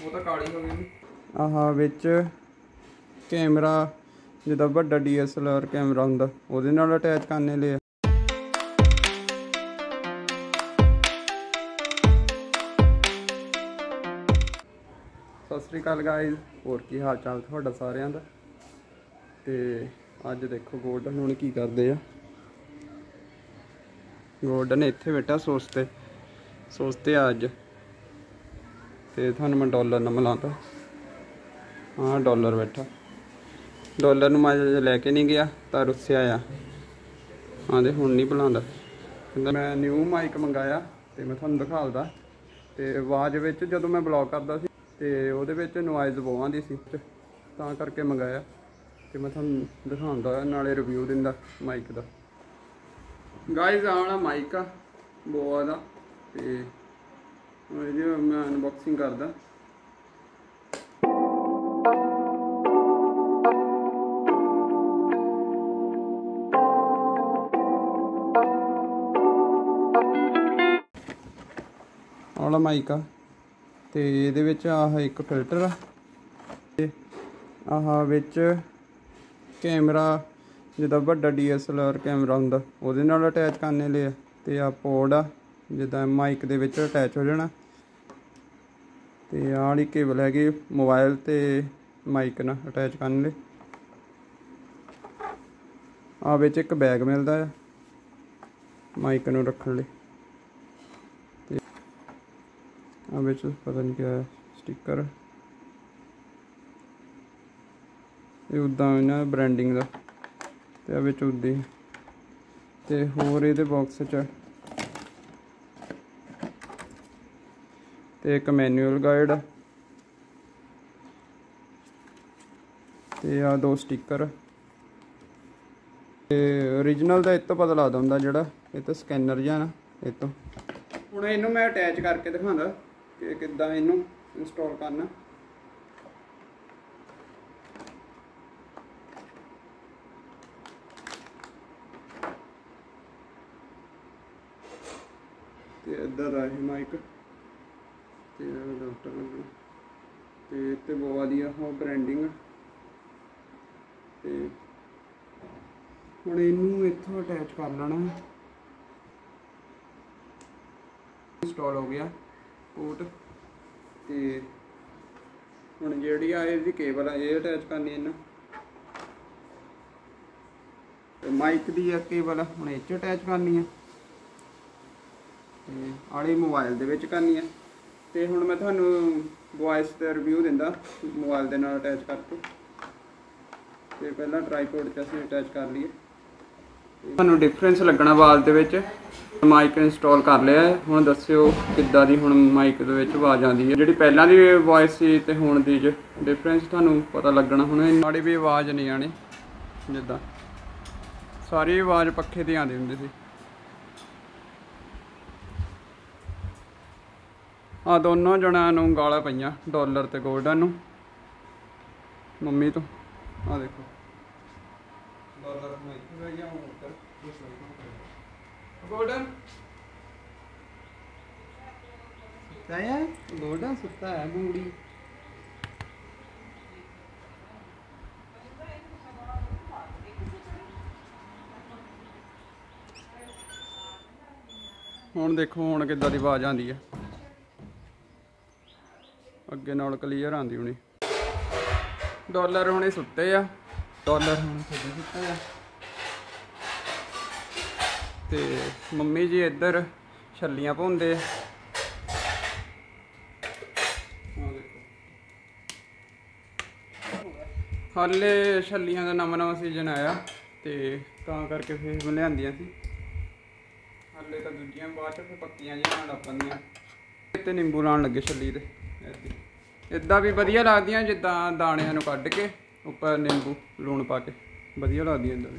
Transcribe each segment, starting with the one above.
वो तो काली हो गई। ਆਹ ਵਿੱਚ कैमरा जिदा वड्डा DSLR कैमरा ਹੁੰਦਾ ਉਹਦੇ ਨਾਲ ਅਟੈਚ ਕਰਨੇ ਲਈ। ਸਤਿ ਸ਼੍ਰੀ ਅਕਾਲ ਗਾਇਜ਼, ਹੋਰ ਕੀ ਹਾਲ ਚਾਲ ਤੁਹਾਡਾ ਸਾਰਿਆਂ ਦਾ। ਤੇ ਅੱਜ ਦੇਖੋ ਗੋਲਡਨ ਹੁਣ ਕੀ ਕਰਦੇ ਆ। ਗੋਲਡਨ ਇੱਥੇ ਬੈਠਾ ਸੋਚਤੇ ਆ ਅੱਜ। ਤੇ ਤੁਹਾਨੂੰ ਮੈਂ ਡਾਲਰ ਨਾ ਮਿਲਾਉਂਦਾ। हाँ डॉलर बैठा, डॉलर नूं मैं लैके नहीं गया तो रुस्से आया। हाँ तो हुण नहीं बुलांदा। मैं न्यू माइक मंगाया तो मैं तुहानूं दिखालदा। तो आवाज़ विच जदों मैं ब्लॉग करदा सी ते उहदे विच नॉइज़ बहुत आंदी सी, तां करके मंगाया। तो मैं तुहानूं दिखांदा नाले रिव्यू दिंदा माइक दा। गाइज़ आह वाला माइक आ बोआ दा ते इहदी मैं अनबॉक्सिंग करदा। वाला माइक ते आह एक फिल्टर आह कैमरा जिदा वड्डा DSLR कैमरा हुंदा उहदे नाल अटैच करने ले। ते आह पोर्ड आ जिदा माइक दे विच अटैच हो जाना। ते आह वाली केबल हैगी मोबाइल ते माइक नाल अटैच करने ले। आह विच एक बैग मिलदा है माइक नूं रखण लई। आह विच पता नहीं क्या है स्टिकर, ये उदा इन्हें ब्रांडिंग का। तो आह विच उदी ते होर ये बॉक्स च ते एक मैनुअल गाइड ते आह दो स्टिकर। ते ओरिजिनल का इतों पता लगता हूँ जोड़ा इतों स्कैनर जाना। इतों हूँ इनू मैं अटैच करके दिखा कि किद्दां इनू इंस्टॉल करना। ते इधर आए माइक ते डॉक्टर ते बोआ दी आह ब्रांडिंग। ते हुण इनू इत्थों अटैच कर लेना। इंस्टॉल हो गया पोर्ट। तो हुण जिहड़ी आ इहदी केबल आ ये अटैच करनी इन्हां ते माइक दी आ केबल हुण इह च अटैच करनी है। ते आली मोबाइल दे विच करनी है। ते हुण मैं तुहानूं वॉइस ते रिव्यू दिंदा मोबाइल दे नाल अटैच करके। ते पहलां ट्राईपोड च असीं अटैच कर लईए। तुहानूं डिफरेंस लगना आवाज़ दे विच। माइक इंस्टॉल कर लिया है, हुण दस्सिओ किद्दां दी हुण माइक दे विच आवाज़ आंदी है। जिहड़ी पहलां दी वॉइस सी ते हुण दी च डिफरेंस तुहानूं पता लगना। हुण नाड़ी भी आवाज़ नहीं आनी, जिद्दां सारी आवाज़ पक्खे ते आंदी हुंदी सी। आह दोनों जणां नूं गालां पईआं डॉलर ते गोल्डन नूं मम्मी तों। आह देखो डॉलर माइक रह गया होर गोल्डन सुता है। गोल्डन सुता है बूढ़ी। हुण देखो हुण किद्दां दी आवाज़ आंदी है, अग्गे नाल क्लीयर आंदी हुणी। डॉलर हुणे सुत्ते आ, डॉलर हुण सुत्ता है। ते मम्मी जी इधर छल्लियां पाउंदे। हाले छल्लियां का नवां नवां सीजन आया ते तां करके फिर मैं लियांदियां सी। हाले तो दूजियां बाद च फिर पक्कियां जिहां लग पैंदियां। ते नींबू लाण लगे छल्ली ते इदां भी वधिया लगदियां जिद्दां दाणियां नूं कढ के उप्पर नींबू लूण पा के वधिया लगदियां इदां।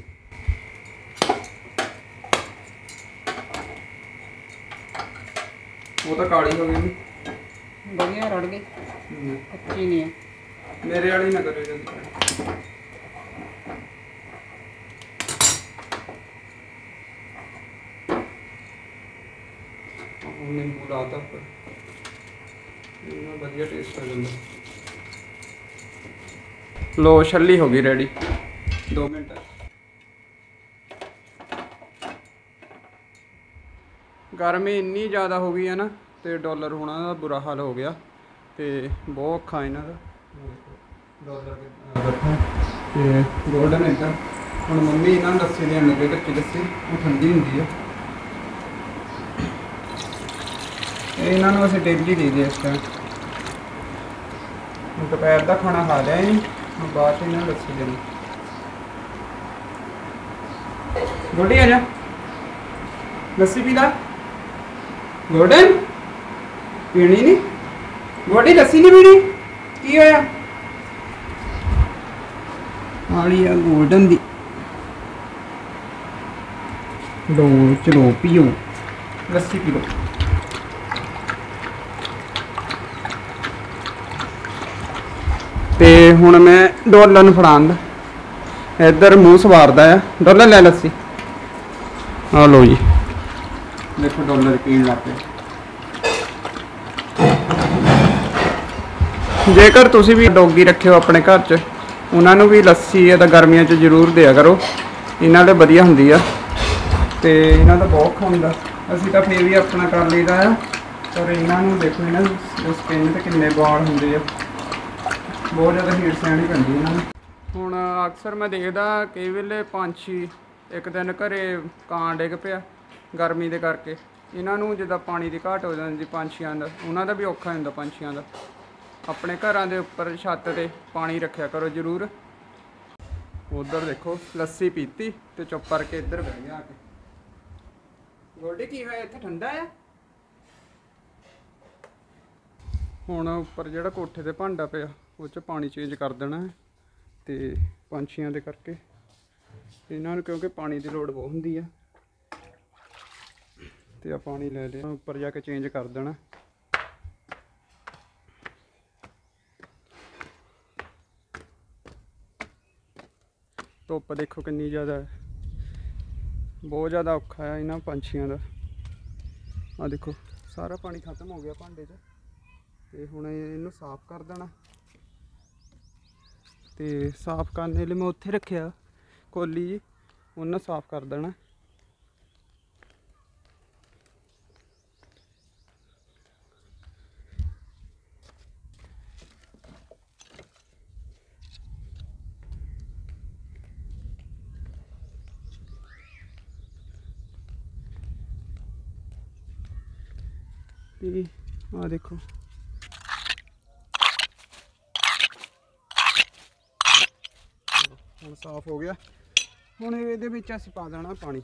वो तो काली हो गई, बढ़िया रड़ गई, अच्छी नहीं है। मेरे वाली ना करो जल्दी। नींबू लाता पर बढ़िया टेस्ट आ जाएगा। लो छल्ली होगी रेडी, 2 घंटा। गर्मी इन्नी ज़्यादा हो गई है ना, तो डॉलर होना का बुरा हाल हो गया, तो बहुत औखा इन्हों का गोल्डन इधर। हम मम्मी इन्होंने लस्सी देने लगे, कच्ची लस्सी वो ठंडी होंगी है, इन्हों असं डेली दे दिए। इस टाइम दोपहर का खाना खा लिया ही, बाद लस्सी देनी। गोडी आ जा, लस्सी पी ला। गोल्डन पीनी नहीं, गोडी लस्सी नहीं पीनी, की होया? आड़ी आ गोल्डन दी, लो चलो पियो लस्सी पी लो। ते हुण मैं डॉलन फड़ांदा, इधर मूँह सवारदा है। डॉलन ले लस्सी, आ लो जी, देखो डॉलर पीन लाते। जेकर तुसी भी डॉगी रखे हो अपने घर च, उन्होंने भी लस्सी है तो गर्मियों च जरूर दिया करो, इन्हां दे वधिया हुंदी आ, ते इन्हां दा बहुत खांदा। असीं तां फिर भी अपना कर लईदा है, पर इन्हों देखो ना उस स्किन ते किन्ने बाल हुंदे आ, बहुत ज़्यादा हीट सहनी पैंदी इन्होंने। हुण अक्सर मैं देखदा कई वेले पंछी एक दिन घरे कां डिग पिया गर्मी के करके, इन्हों जिदा पानी की घाट हो जाती पंछियों का, उन्होंने भी औखा होता पंछियों का। अपने घर के उपर छत पर पानी रखा करो जरूर। उधर देखो लस्सी पीती तो चुप करके इधर बह गया आके। गोडी की होया, इत्थे ठंडा है? हुण उपर जिहड़ा कोठे ते भांडा पिया उस च पानी चेंज कर देना है, तो पंछियों के करके इन्होंने क्योंकि पानी की लोड़ बहुत होंदी है, तो पानी ले लिया उपर जाके चेंज कर देना। धुप्प देखो कितनी ज़्यादा है, बहुत ज़्यादा औखा है इन्होंने पंछियों का। आ देखो सारा पानी खत्म हो गया भांडे च, तो हुण इन्हूं साफ कर देना। तो साफ करने लिए मैं उत्थे रखिया कोली जी, उन्हें साफ कर देना। आ देखो हम साफ हो गया। हम ये असं पा देना पानी।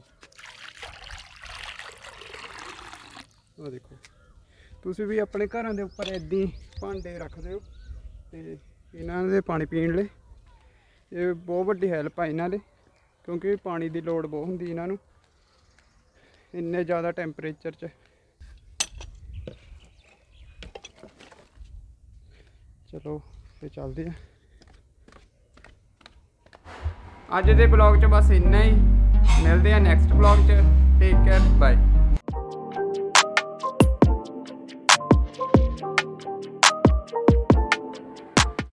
आ देखो तुसी भी अपने घर के उपर इदी भांडे रख दो इन्हां दे पानी पीण लई, ये बहुत वड्डी हैल्प है इन्हां दे, क्योंकि पानी की लोड़ बहुत हुंदी इन्हां नूं इन्ने ज़्यादा टैंपरेचर च। चलो फिर चलते हैं। अज के ब्लॉग बस इन्ना ही, मिलते हैं next blog. Take care, bye.